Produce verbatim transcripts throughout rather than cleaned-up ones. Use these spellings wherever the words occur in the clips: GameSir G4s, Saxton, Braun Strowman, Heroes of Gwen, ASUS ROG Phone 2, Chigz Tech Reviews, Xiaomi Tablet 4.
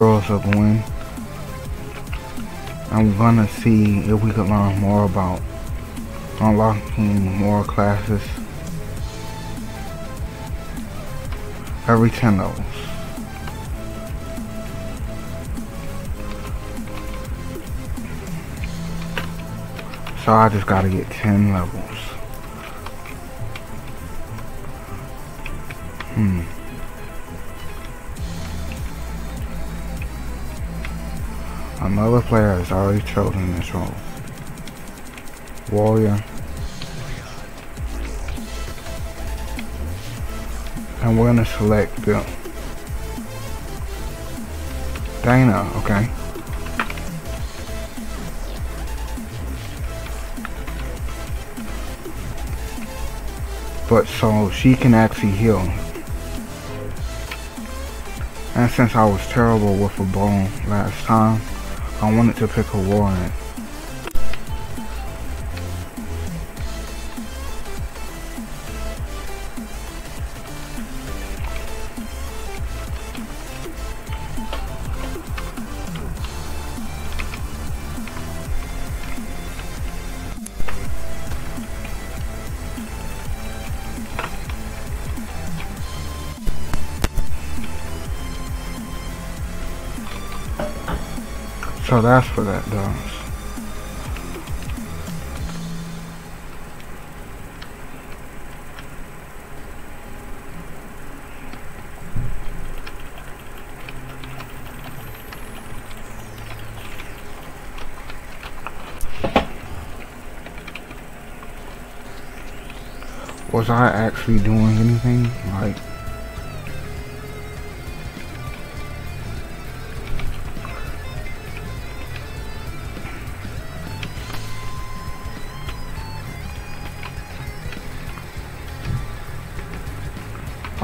Heroes of Gwen. I'm gonna see if we could learn more about unlocking more classes. Every ten levels. So I just gotta get ten levels. Hmm. Another player has already chosen this role. Warrior. And we're gonna select Bill. Dana, okay. But so she can actually heal. And since I was terrible with a bone last time, I wanted to pick a warrior. So that's what that does. Was I actually doing anything? Like,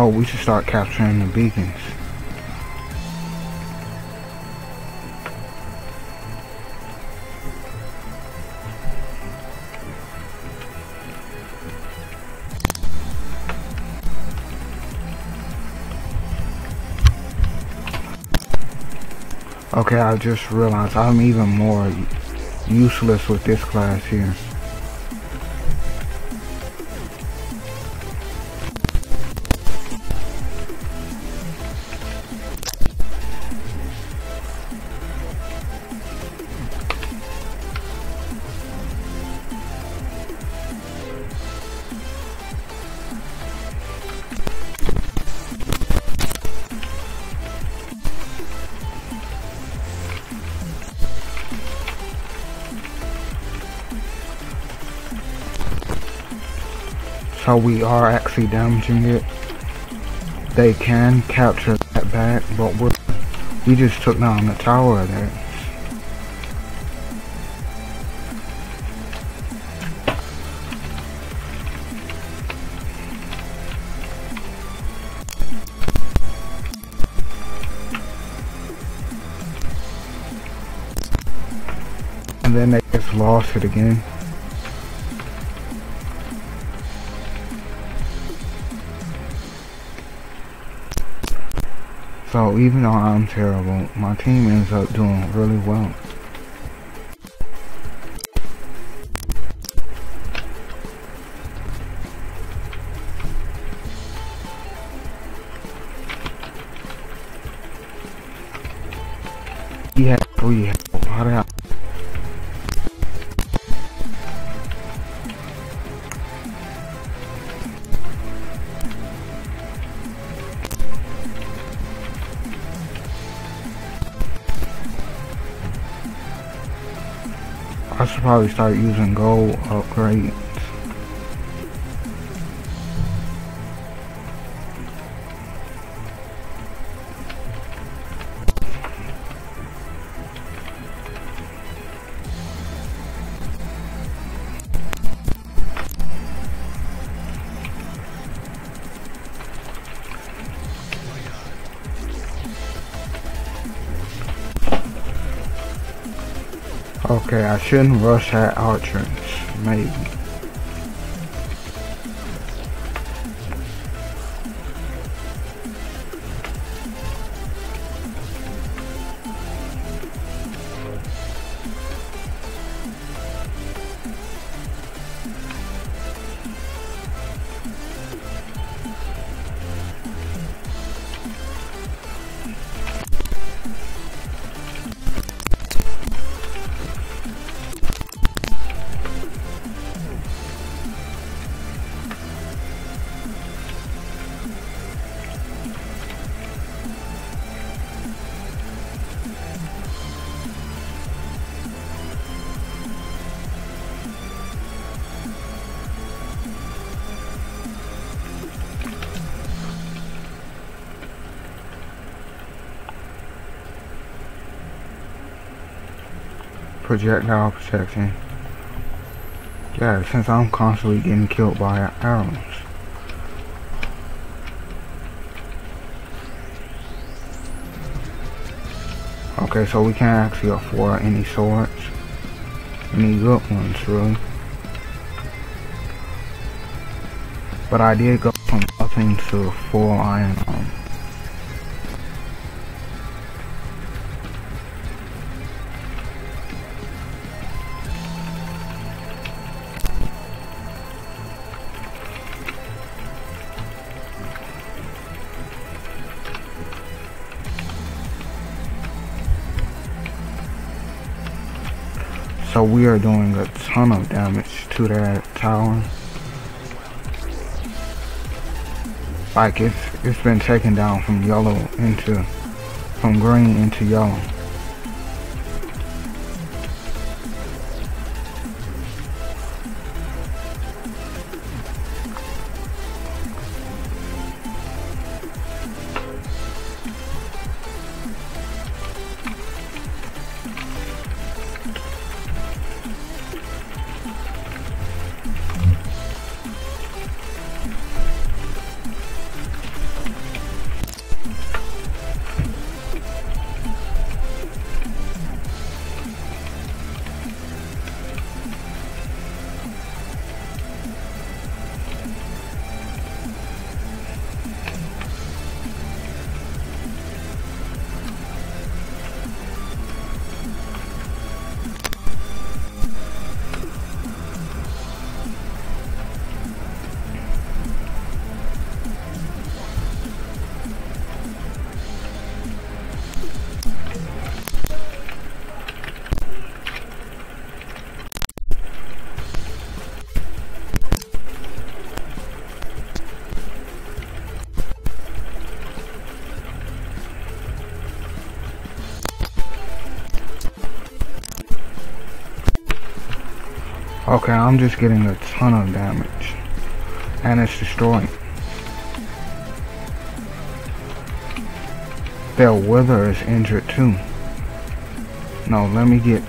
oh, we should start capturing the beacons. Okay, I just realized I'm even more useless with this class here. So we are actually damaging it. They can capture that back, but we're, we just took down the tower there. And then they just lost it again. So even though I'm terrible, my team ends up doing really well. He had three health. How did I? I should probably start using gold upgrades. Okay, I shouldn't rush that archers, maybe. projectile protection. Yeah, since I'm constantly getting killed by arrows. Okay, so we can't actually afford any swords. Any good ones, really. But I did go from nothing to full iron armor. So we are doing a ton of damage to that tower. Like it's it's been taken down from yellow into from green into yellow. Okay, I'm just getting a ton of damage, and it's destroying. Their wither is injured too. No, let me get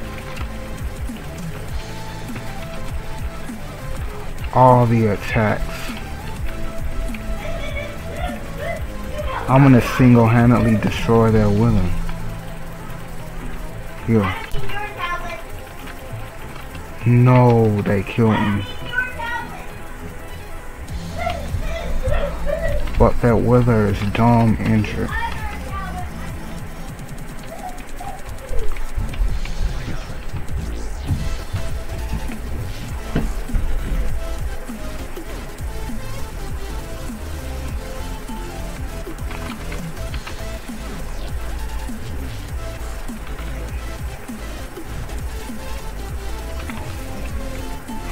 all the attacks. I'm gonna single-handedly destroy their wither. Here. No, they killed me. But that wither is dumb injured.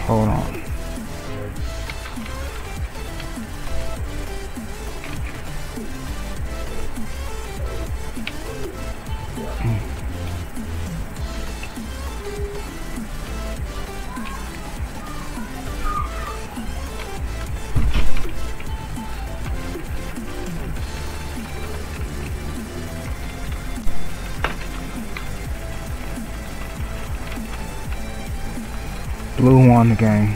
Hold on. Blue won the game.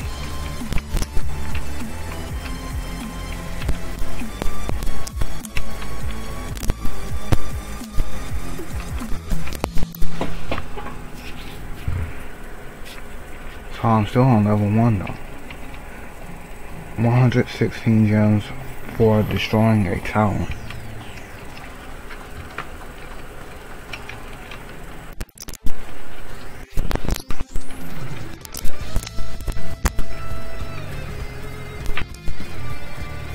So I'm still on level one though. one hundred sixteen gems for destroying a tower.